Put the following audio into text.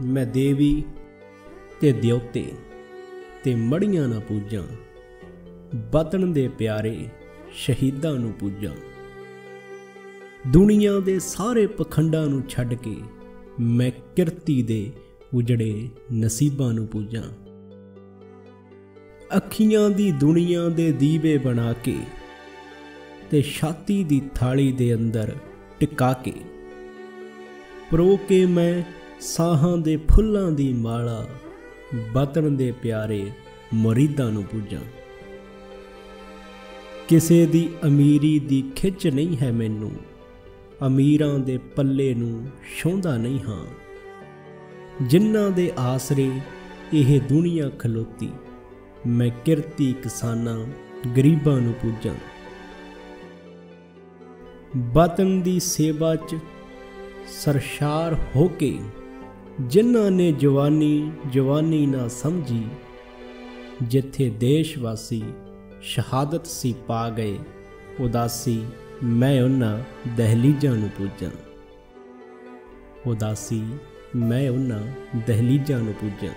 मैं देवी ते देवते ते मड़ियां ना पूजां, वतन दे प्यारे शहीदां नू पूजां। दुनिया दे सारे पखंडां नू छड्ड के मैं किरती दे उजड़े नसीबां नू पूजां। अखियां दी दुनिया दे दीवे बना के ते छाती दी थाली दे अंदर टिका के परो के मैं साहां दे फुल्लां दी माला वतन दे प्यारे मुरीदां नू पूजां। किसे दी अमीरी दी खिच नहीं है मैनू, अमीरां दे पल्ले नू छौंदा नहीं हां। जिन्हां दे आसरे यह दुनिया खलोती मैं किरती किसानां गरीबां नू पूजां। वतन दी सेवा च सरशार होके जिन्हां ने जवानी जवानी ना समझी, जिथे देशवासी शहादत सी पा गए उदासी मैं उन्हां दहलीजां नू पूजां। उदासी मैं उन्हां दहलीजां नू पूजां।